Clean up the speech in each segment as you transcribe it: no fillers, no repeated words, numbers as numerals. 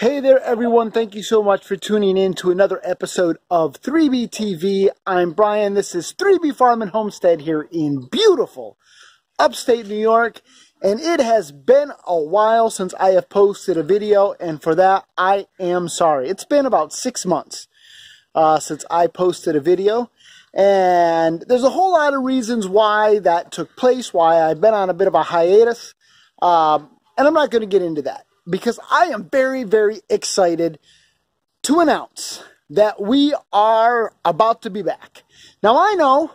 Hey there everyone, thank you so much for tuning in to another episode of 3B TV. I'm Brian, this is 3B Farm and Homestead here in beautiful upstate New York. And it has been a while since I have posted a video, and for that I am sorry. It's been about 6 months since I posted a video. And there's a whole lot of reasons why that took place, why I've been on a bit of a hiatus. And I'm not going to get into that, because I am very, very excited to announce that we are about to be back. Now, I know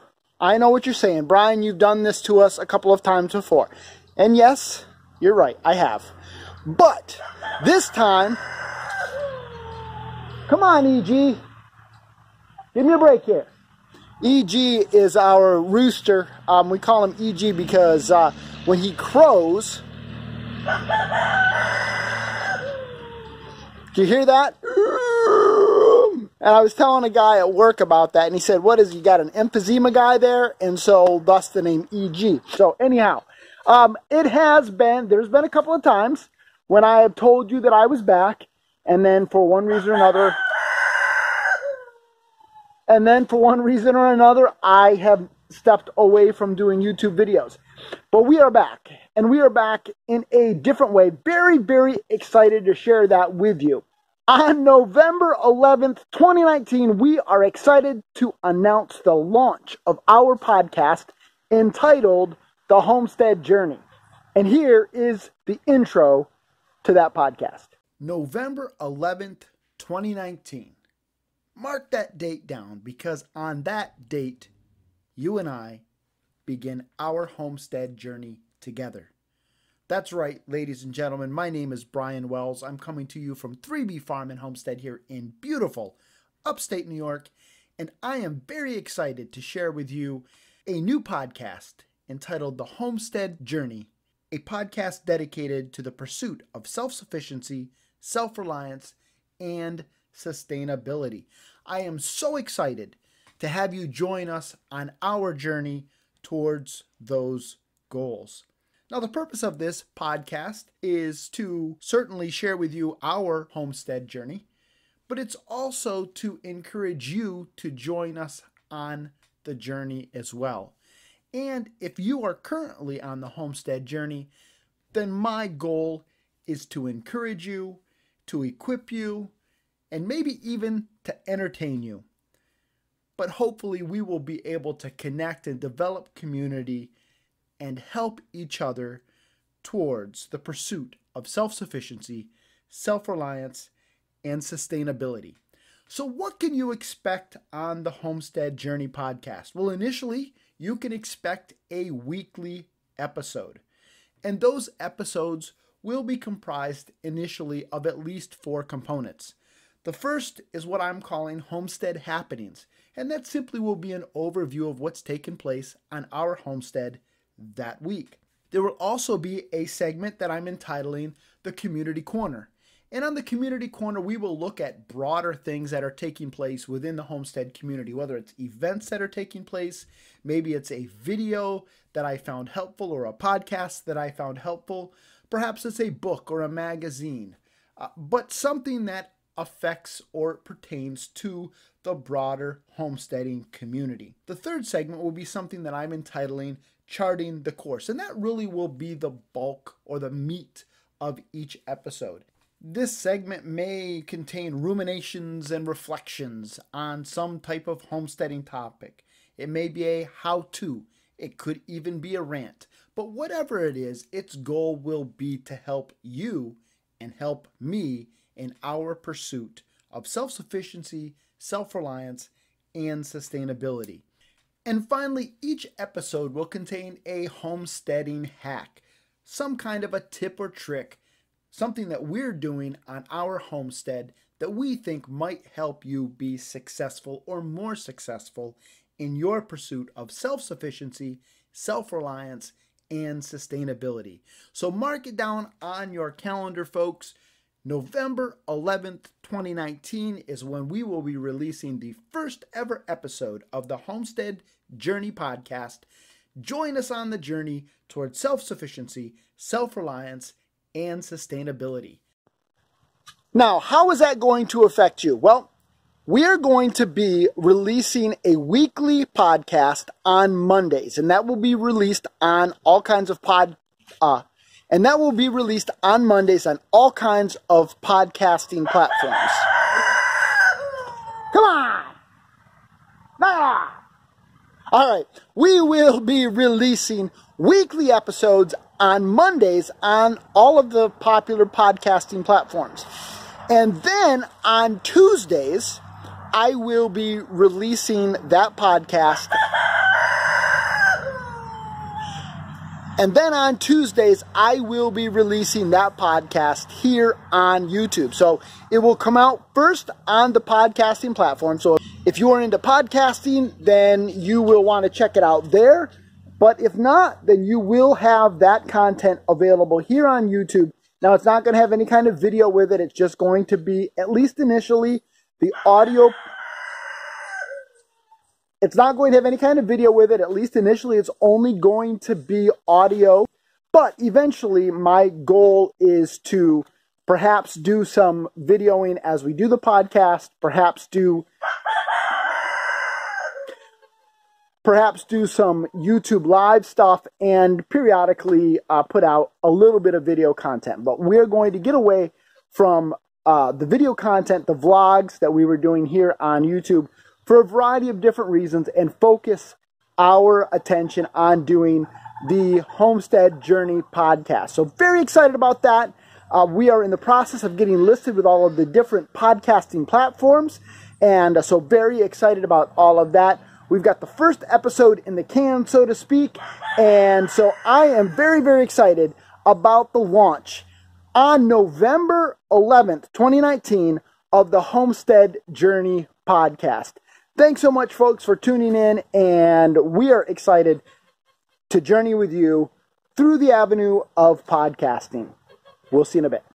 what you're saying. Brian, you've done this to us a couple of times before. And yes, you're right, I have. But this time, come on, E.G., give me a break here. E.G. is our rooster. We call him E.G. because when he crows... Do you hear that? And I was telling a guy at work about that, and he said, what is, you got an emphysema guy there? And so thus the name E.G. So anyhow, there's been a couple of times when I have told you that I was back, and then for one reason or another, I have stepped away from doing YouTube videos. But we are back, and we are back in a different way. Very, very excited to share that with you. On November 11th, 2019, we are excited to announce the launch of our podcast entitled The Homestead Journey. And here is the intro to that podcast. November 11th, 2019. Mark that date down, because on that date, you and I begin our homestead journey together. That's right, ladies and gentlemen. My name is Brian Wells. I'm coming to you from 3B Farm and Homestead here in beautiful upstate New York, and I am very excited to share with you a new podcast entitled The Homestead Journey, a podcast dedicated to the pursuit of self-sufficiency, self-reliance, and sustainability. I am so excited to have you join us on our journey towards those goals. Now, the purpose of this podcast is to certainly share with you our homestead journey, but it's also to encourage you to join us on the journey as well. And if you are currently on the homestead journey, then my goal is to encourage you, to equip you, and maybe even to entertain you. But hopefully we will be able to connect and develop community and help each other towards the pursuit of self-sufficiency, self-reliance, and sustainability. So what can you expect on the Homestead Journey podcast? Well, initially, you can expect a weekly episode. And those episodes will be comprised initially of at least 4 components. The first is what I'm calling Homestead Happenings, and that simply will be an overview of what's taken place on our homestead that week. There will also be a segment that I'm entitling The Community Corner. And on The Community Corner, we will look at broader things that are taking place within the homestead community, whether it's events that are taking place, maybe it's a video that I found helpful or a podcast that I found helpful, perhaps it's a book or a magazine, but something that affects or pertains to the broader homesteading community. The third segment will be something that I'm entitling Charting the Course, and that really will be the bulk or the meat of each episode. This segment may contain ruminations and reflections on some type of homesteading topic. It may be a how-to. It could even be a rant. But whatever it is, its goal will be to help you and help me in our pursuit of self-sufficiency, self-reliance, and sustainability. And finally, each episode will contain a homesteading hack, some kind of a tip or trick, something that we're doing on our homestead that we think might help you be successful or more successful in your pursuit of self-sufficiency, self-reliance, and sustainability. So mark it down on your calendar, folks. November 11th, 2019 is when we will be releasing the first ever episode of the Homestead Journey podcast. Join us on the journey towards self-sufficiency, self-reliance, and sustainability. Now, how is that going to affect you? Well, we are going to be releasing a weekly podcast on Mondays, and that will be released on all kinds of podcasting platforms. Come on! Ah! All right, we will be releasing weekly episodes on Mondays on all of the popular podcasting platforms. And then on Tuesdays, I will be releasing that podcast. And then on Tuesdays, I will be releasing that podcast here on YouTube. So it will come out first on the podcasting platform. So if you are into podcasting, then you will want to check it out there. But if not, then you will have that content available here on YouTube. Now, it's not going to have any kind of video with it. It's just going to be, at least initially, the audio. It's not going to have any kind of video with it. At least initially, it's only going to be audio. But eventually, my goal is to perhaps do some videoing as we do the podcast, perhaps do some YouTube live stuff, and periodically put out a little bit of video content. But we're going to get away from the video content, the vlogs that we were doing here on YouTube, for a variety of different reasons, and focus our attention on doing the Homestead Journey podcast. So very excited about that. We are in the process of getting listed with all of the different podcasting platforms, and so very excited about all of that. We've got the first episode in the can, so to speak, and so I am very, very excited about the launch on November 11th, 2019, of the Homestead Journey podcast. Thanks so much, folks, for tuning in, and we are excited to journey with you through the avenue of podcasting. We'll see you in a bit.